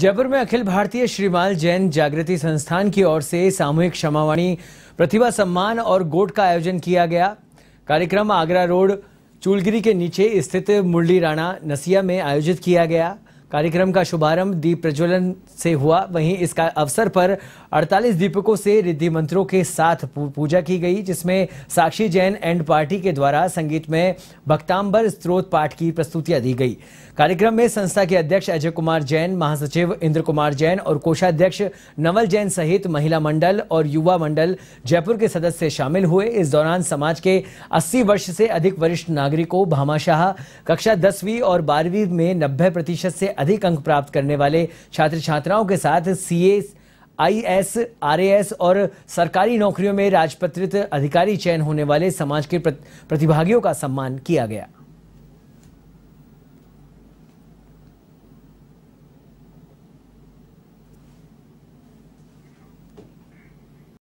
जयपुर में अखिल भारतीय श्रीमाल जैन जागृति संस्थान की ओर से सामूहिक क्षमावाणी, प्रतिभा सम्मान और गोट का आयोजन किया गया। कार्यक्रम आगरा रोड चूलगिरी के नीचे स्थित मुरली राणा नसिया में आयोजित किया गया। कार्यक्रम का शुभारंभ दीप प्रज्वलन से हुआ। वहीं इस अवसर पर 48 दीपकों से रिद्धि मंत्रों के साथ पूजा की गई, जिसमें साक्षी जैन एंड पार्टी के द्वारा संगीत में भक्तांबर स्त्रोत पाठ की प्रस्तुतियां दी गई। कार्यक्रम में संस्था के अध्यक्ष अजय कुमार जैन, महासचिव इंद्र कुमार जैन और कोषाध्यक्ष नवल जैन सहित महिला मंडल और युवा मंडल जयपुर के सदस्य शामिल हुए। इस दौरान समाज के 80 वर्ष से अधिक वरिष्ठ नागरिकों, भामाशाह, कक्षा 10वीं और 12वीं में 90% से अधिक अंक प्राप्त करने वाले छात्र छात्राओं के साथ CAIS, IAS, RAS और सरकारी नौकरियों में राजपत्रित अधिकारी चयन होने वाले समाज के प्रतिभागियों का सम्मान किया गया।